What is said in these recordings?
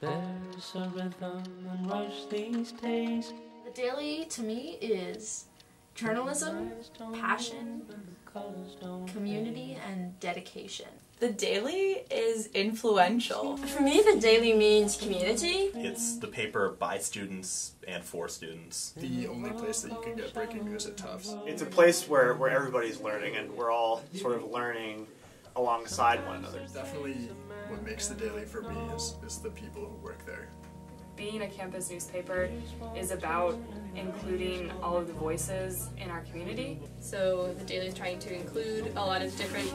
There's a rhythm and rush these days. The daily to me is journalism, passion, community, and dedication. The daily is influential. For me, the daily means community. It's the paper by students and for students. The only place that you can get breaking news at Tufts. It's a place where everybody's learning and we're all sort of learning alongside one another. Definitely what makes the daily for me is the people who work there. Being a campus newspaper is about including all of the voices in our community. So the daily is trying to include a lot of different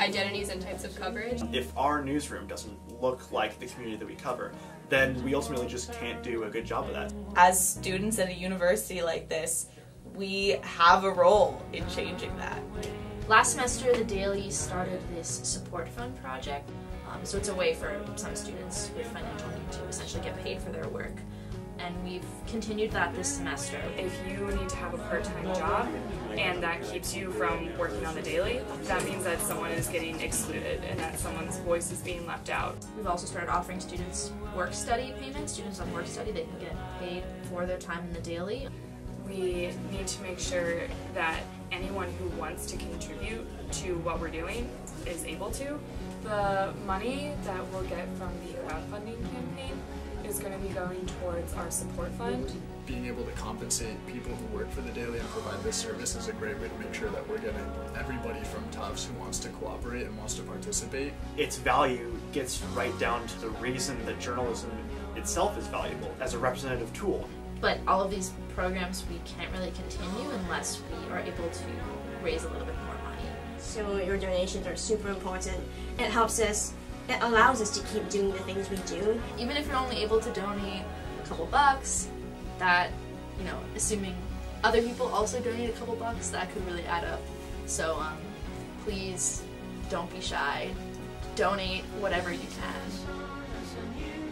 identities and types of coverage. If our newsroom doesn't look like the community that we cover, then we ultimately just can't do a good job of that. As students at a university like this, we have a role in changing that. Last semester, the Daily started this support fund project, so it's a way for some students with financial need to essentially get paid for their work, and we've continued that this semester. If you need to have a part-time job and that keeps you from working on the Daily, that means that someone is getting excluded and that someone's voice is being left out. We've also started offering students work study payments. Students on work study, they can get paid for their time in the Daily. We need to make sure that anyone who wants to contribute to what we're doing is able to. The money that we'll get from the crowdfunding campaign is going to be going towards our support fund. Being able to compensate people who work for the Daily and provide this service is a great way to make sure that we're getting everybody from Tufts who wants to cooperate and wants to participate. Its value gets right down to the reason that journalism itself is valuable as a representative tool. But all of these programs we can't really continue unless we are able to raise a little bit more money. So your donations are super important. It helps us, it allows us to keep doing the things we do. Even if you're only able to donate a couple bucks, that, you know, assuming other people also donate a couple bucks, that could really add up. So please don't be shy. Donate whatever you can.